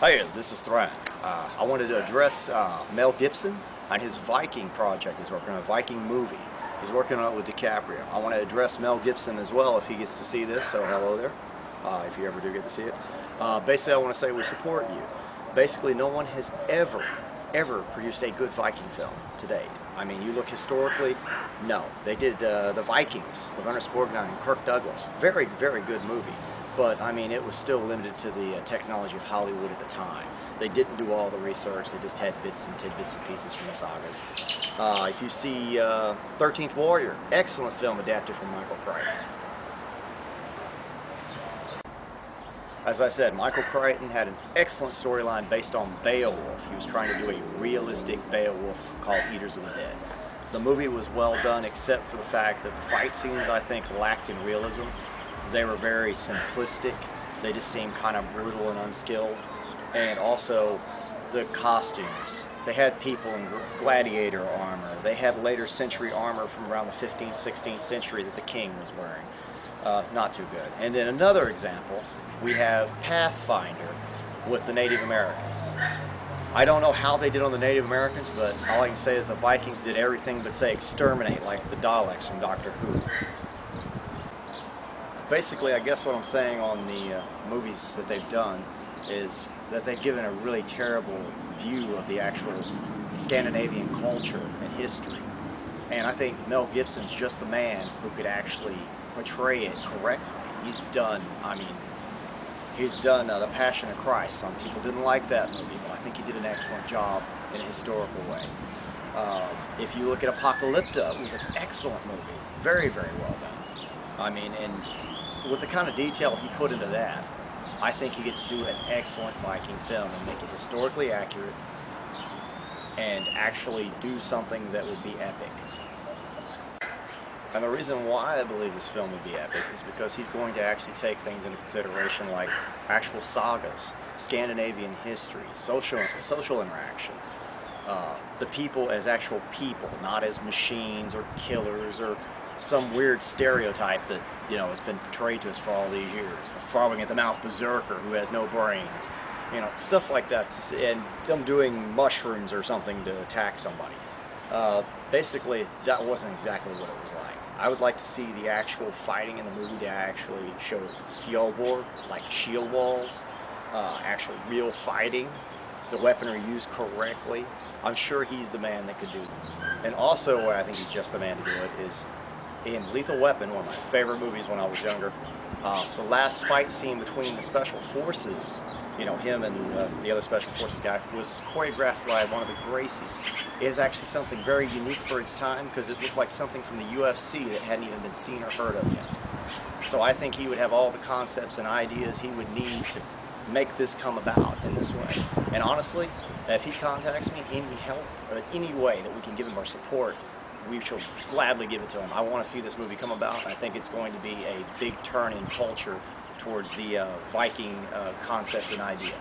Hey, this is Thrand. I wanted to address Mel Gibson and his Viking project. He's working on a Viking movie. He's working on it with DiCaprio. I want to address Mel Gibson as well if he gets to see this, so hello there, if you ever do get to see it. Basically, I want to say we support you. Basically, no one has ever produced a good Viking film to date. I mean, you look historically, no. They did The Vikings with Ernest Borgnine and Kirk Douglas. Very, very good movie. But, I mean, it was still limited to the technology of Hollywood at the time. They didn't do all the research. They just had bits and tidbits and pieces from the sagas. If you see 13th Warrior, excellent film adapted from Michael Crichton. As I said, Michael Crichton had an excellent storyline based on Beowulf. He was trying to do a realistic Beowulf called Eaters of the Dead. The movie was well done except for the fact that the fight scenes, I think, lacked in realism. They were very simplistic. They just seemed kind of brutal and unskilled. And also the costumes. They had people in gladiator armor. They had later century armor from around the 15th, 16th century that the king was wearing. Not too good. And then another example, we have Pathfinder with the Native Americans. I don't know how they did on the Native Americans, but all I can say is the Vikings did everything but say exterminate, like the Daleks from Doctor Who. Basically, I guess what I'm saying on the movies that they've done is that they've given a really terrible view of the actual Scandinavian culture and history. And I think Mel Gibson's just the man who could actually portray it correctly. He's done, I mean, he's done The Passion of Christ. Some people didn't like that movie, but I think he did an excellent job in a historical way. If you look at Apocalypto, it was an excellent movie. Very, very well done. I mean, and with the kind of detail he put into that, I think you get to do an excellent Viking film and make it historically accurate and actually do something that would be epic. And the reason why I believe this film would be epic is because he's going to actually take things into consideration like actual sagas, Scandinavian history, social interaction, the people as actual people, not as machines or killers or some weird stereotype that, you know, has been portrayed to us for all these years. The foaming at the mouth berserker who has no brains, you know, stuff like that, and them doing mushrooms or something to attack somebody. Basically, that wasn't exactly what it was like. I would like to see the actual fighting in the movie to actually show skjoldborg, like shield walls, actual real fighting, the weaponry used correctly. I'm sure he's the man that could do that. And also, I think he's just the man to do it, is in Lethal Weapon, one of my favorite movies when I was younger, the last fight scene between the Special Forces, you know, him and the other Special Forces guy, was choreographed by one of the Gracies. It is actually something very unique for its time because it looked like something from the UFC that hadn't even been seen or heard of yet. So I think he would have all the concepts and ideas he would need to make this come about in this way. And honestly, if he contacts me, any help or any way that we can give him our support, we shall gladly give it to him. I want to see this movie come about. I think it's going to be a big turn in culture towards the Viking concept and idea.